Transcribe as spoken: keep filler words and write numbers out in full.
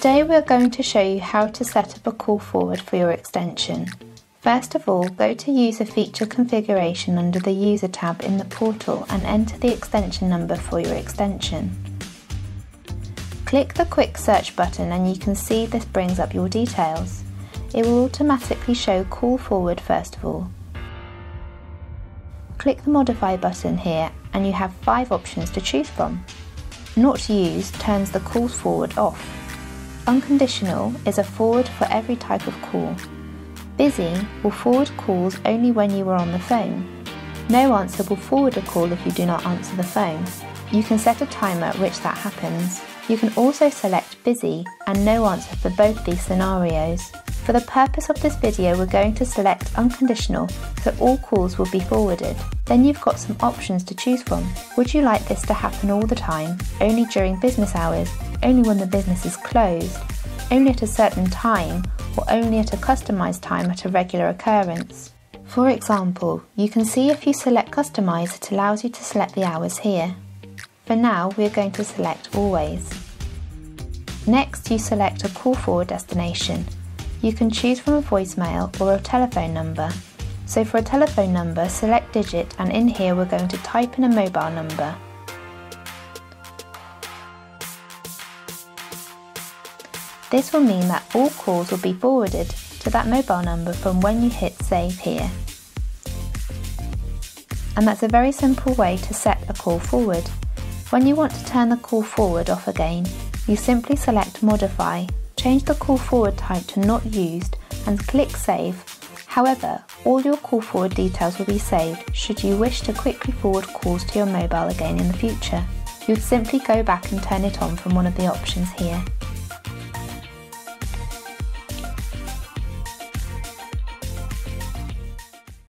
Today we are going to show you how to set up a call forward for your extension. First of all, go to User Feature Configuration under the User tab in the portal and enter the extension number for your extension. Click the Quick Search button and you can see this brings up your details. It will automatically show Call Forward first of all. Click the Modify button here and you have five options to choose from. Not Used turns the Call Forward off. Unconditional is a forward for every type of call. Busy will forward calls only when you are on the phone. No answer will forward a call if you do not answer the phone. You can set a time at which that happens. You can also select busy and no answer for both these scenarios. For the purpose of this video, we're going to select unconditional, so all calls will be forwarded. Then you've got some options to choose from. Would you like this to happen all the time, only during business hours, only when the business is closed, only at a certain time, or only at a customised time at a regular occurrence? For example, you can see if you select customise, it allows you to select the hours here. For now, we are going to select always. Next, you select a call forward destination. You can choose from a voicemail or a telephone number. So for a telephone number, select digit, and in here we're going to type in a mobile number. This will mean that all calls will be forwarded to that mobile number from when you hit save here. And that's a very simple way to set a call forward. When you want to turn the call forward off again, you simply select modify, change the call forward type to not used and click save. However, all your call forward details will be saved should you wish to quickly forward calls to your mobile again in the future. You'd simply go back and turn it on from one of the options here.